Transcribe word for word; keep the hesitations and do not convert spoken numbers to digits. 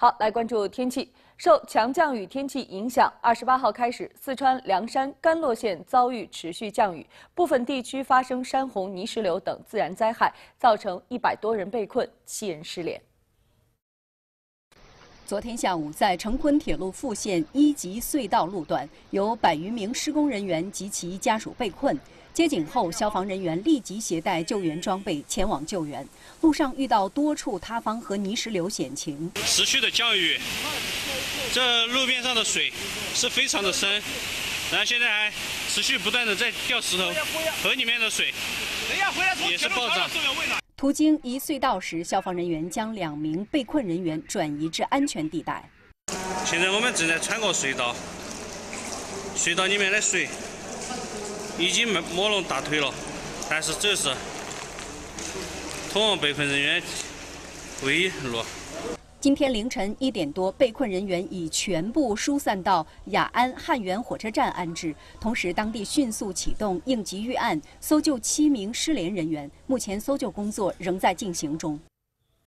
好，来关注天气。受强降雨天气影响，二十八号开始，四川凉山、甘洛县遭遇持续降雨，部分地区发生山洪、泥石流等自然灾害，造成一百多人被困，七人失联。昨天下午，在成昆铁路复线一级隧道路段，有百余名施工人员及其家属被困。 接警后，消防人员立即携带救援装备前往救援。路上遇到多处塌方和泥石流险情。持续的降雨，这路面上的水是非常的深，然后现在还持续不断的在掉石头，河里面的水也是暴涨。途经一隧道时，消防人员将两名被困人员转移至安全地带。现在我们正在穿过隧道，隧道里面的水 已经没没弄大腿了，但是这是通往被困人员唯一路。今天凌晨一点多，被困人员已全部疏散到雅安汉源火车站安置，同时当地迅速启动应急预案，搜救七名失联人员，目前搜救工作仍在进行中。